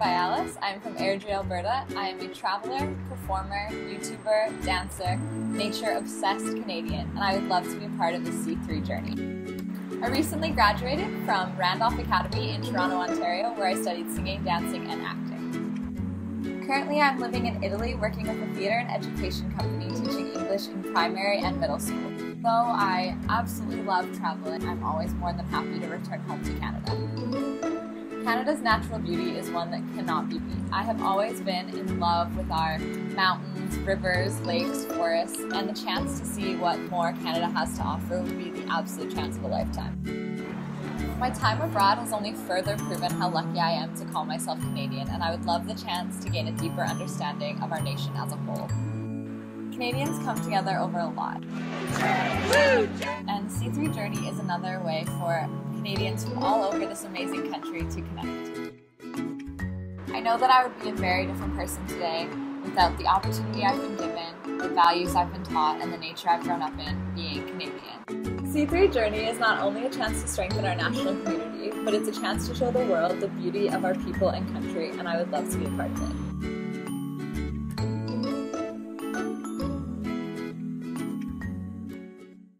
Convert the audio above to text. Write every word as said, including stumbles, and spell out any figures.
Bialas. I'm from Airdrie, Alberta. I am a traveler, performer, YouTuber, dancer, nature-obsessed Canadian, and I would love to be a part of the C three journey. I recently graduated from Randolph Academy in Toronto, Ontario, where I studied singing, dancing, and acting. Currently, I'm living in Italy, working with a theatre and education company, teaching English in primary and middle school. Though I absolutely love traveling, I'm always more than happy to return home to Canada. Canada's natural beauty is one that cannot be beat. I have always been in love with our mountains, rivers, lakes, forests, and the chance to see what more Canada has to offer would be the absolute chance of a lifetime. My time abroad has only further proven how lucky I am to call myself Canadian, and I would love the chance to gain a deeper understanding of our nation as a whole. Canadians come together over a lot, and C three Journey is another way for Canadians from all over this amazing country to connect. I know that I would be a very different person today without the opportunity I've been given, the values I've been taught, and the nature I've grown up in being Canadian. C three Journey is not only a chance to strengthen our national community, but it's a chance to show the world the beauty of our people and country, and I would love to be a part of it.